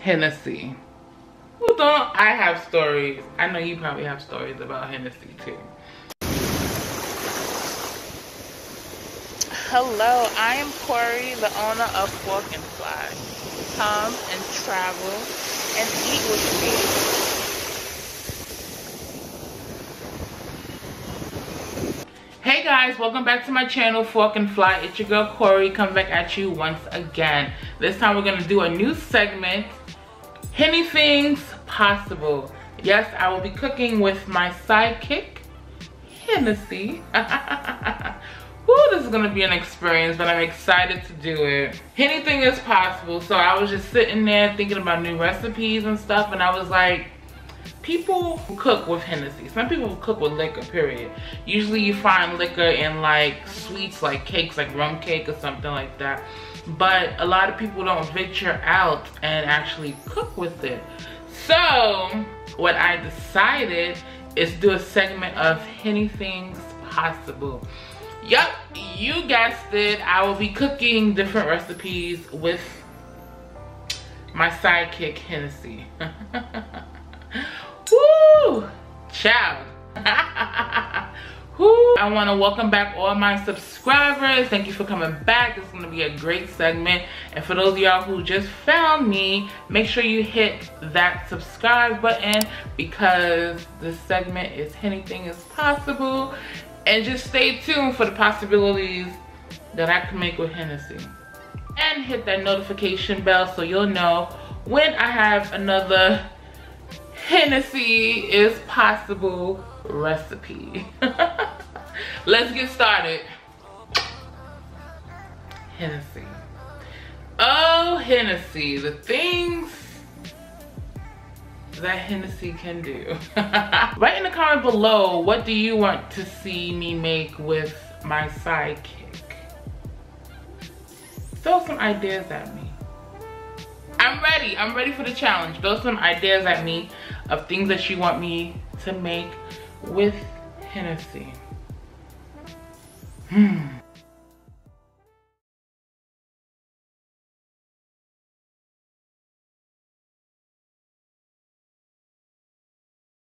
Hennessy. Who don't? I have stories. I know you probably have stories about Hennessy too. Hello, I am Corey, the owner of Fork and Fly. Come and travel and eat with me. Hey guys, welcome back to my channel, Fork and Fly. It's your girl Corey, coming back at you once again. This time we're going to do a new segment, HennyThing's Possible. Yes, I will be cooking with my sidekick, Hennessy. Woo, this is going to be an experience, but I'm excited to do it. Anything is possible. So I was just sitting there thinking about new recipes and stuff, and I was like, people cook with Hennessy. Some people cook with liquor, period. Usually you find liquor in like sweets, like cakes, like rum cake or something like that. But a lot of people don't venture out and actually cook with it. So what I decided is do a segment of HennyThing's Possible. Yup, you guessed it. I will be cooking different recipes with my sidekick, Hennessy. Woo! Ciao! Woo! I want to welcome back all my subscribers. Thank you for coming back. This is going to be a great segment. And for those of y'all who just found me, make sure you hit that subscribe button, because this segment is Anything is Possible. And just stay tuned for the possibilities that I can make with Hennessy. And hit that notification bell so you'll know when I have another Hennessy is Possible recipe. Let's get started. Hennessy. Oh, Hennessy, the things that Hennessy can do. Write in the comment below, what do you want to see me make with my sidekick? Throw some ideas at me. I'm ready for the challenge. Throw some ideas at me of things that you want me to make with Hennessy.